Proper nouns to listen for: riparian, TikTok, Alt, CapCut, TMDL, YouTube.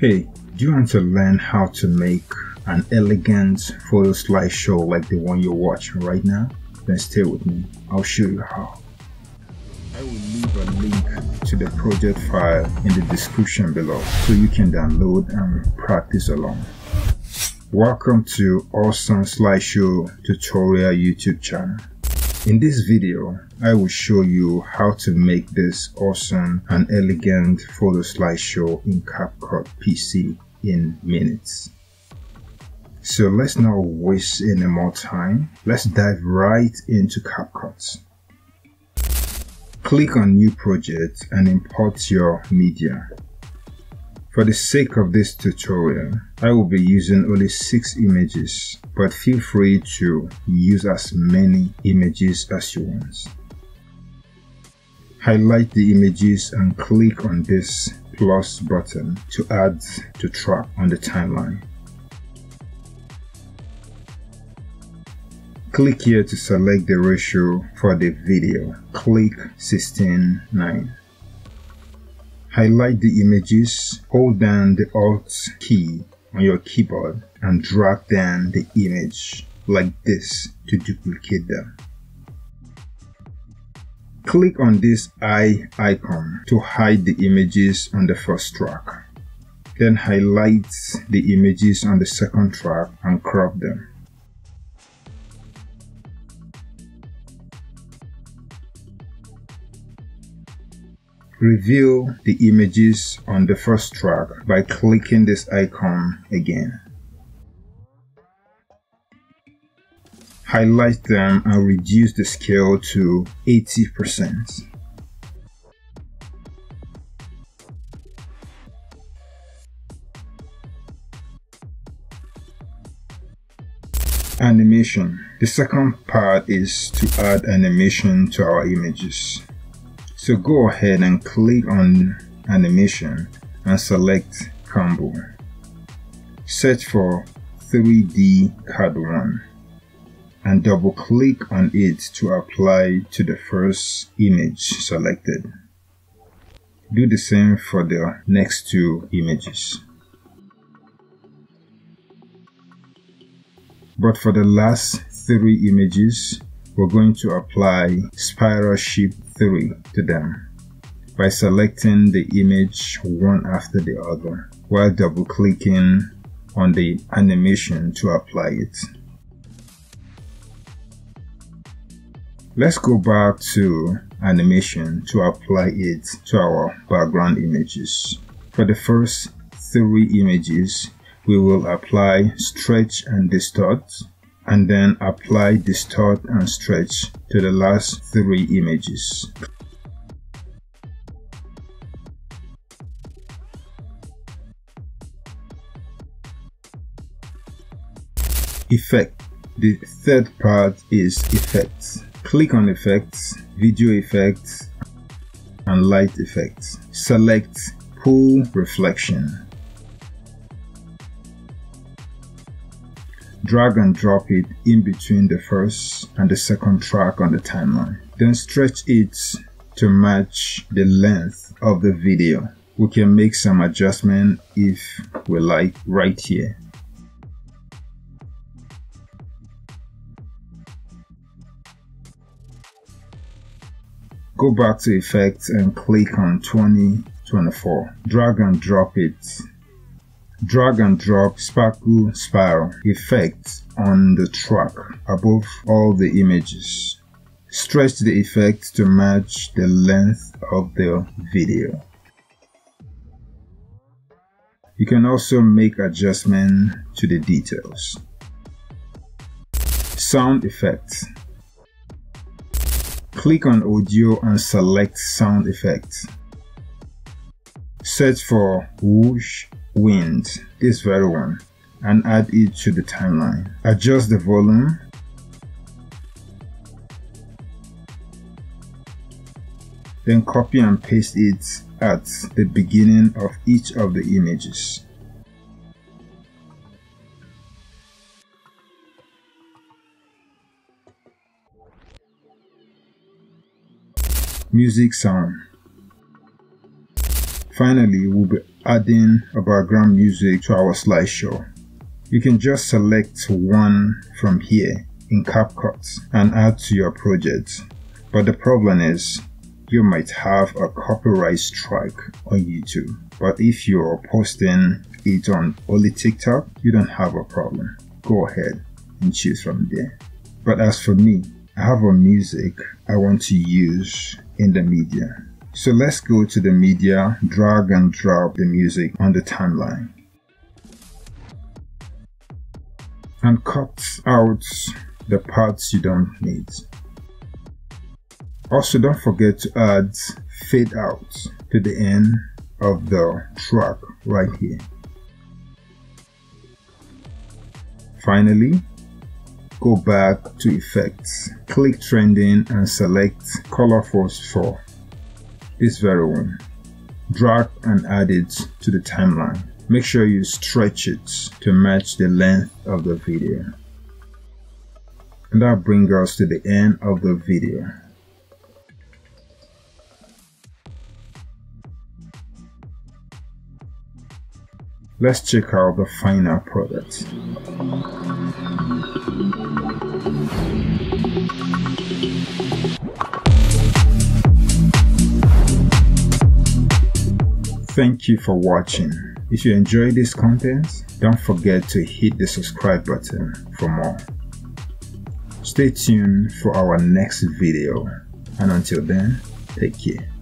Hey, do you want to learn how to make an elegant photo slideshow like the one you're watching right now? Then stay with me, I'll show you how. I will leave a link to the project file in the description below so you can download and practice along. Welcome to Awesome Slideshow Tutorial YouTube channel. In this video, I will show you how to make this awesome and elegant photo slideshow in CapCut PC in minutes. So let's not waste any more time. Let's dive right into CapCut. Click on New Project and import your media. For the sake of this tutorial, I will be using only 6 images, but feel free to use as many images as you want. Highlight the images and click on this plus button to add to track on the timeline. Click here to select the ratio for the video. Click 16:9. Highlight the images, hold down the Alt key on your keyboard and drag down the image like this to duplicate them. Click on this eye icon to hide the images on the first track. Then highlight the images on the second track and crop them. Reveal the images on the first track by clicking this icon again. Highlight them and reduce the scale to 80%. Animation. The second part is to add animation to our images. So go ahead and click on animation and select combo. Search for 3D CAD 1 and double click on it to apply to the first image selected. Do the same for the next 2 images. But for the last 3 images, we're going to apply spiral shape 3 to them by selecting the image one after the other while double clicking on the animation to apply it. Let's go back to animation to apply it to our background images. For the first 3 images, we will apply stretch and distort, and then apply distort and stretch to the last 3 images. Effect. The third part is effects. Click on effects, video effects, and light effects. Select pool reflection. Drag and drop it in between the first and the second track on the timeline. Then stretch it to match the length of the video. We can make some adjustment if we like right here. Go back to effects and click on 2024. Drag and drop it. Drag and drop sparkle spiral effect on the track above all the images. Stretch the effect to match the length of the video. You can also make adjustment to the details. Sound effects. Click on audio and select sound effects. Search for whoosh, wind, this very one, and add it to the timeline. Adjust the volume. Then copy and paste it at the beginning of each of the images. Music sound. Finally, we'll be adding a background music to our slideshow. You can just select one from here in CapCut and add to your project. But the problem is, you might have a copyright strike on YouTube. But if you're posting it on only TikTok, you don't have a problem. Go ahead and choose from there. But as for me, I have a music I want to use in the media. So let's go to the media, drag and drop the music on the timeline, and cut out the parts you don't need. Also, don't forget to add fade out to the end of the track right here. Finally, go back to effects, click trending and select color force 4, this very one. Drag and add it to the timeline. Make sure you stretch it to match the length of the video. And that brings us to the end of the video. Let's check out the final product. Thank you for watching. If you enjoy this content, don't forget to hit the subscribe button for more. Stay tuned for our next video, and until then, take care.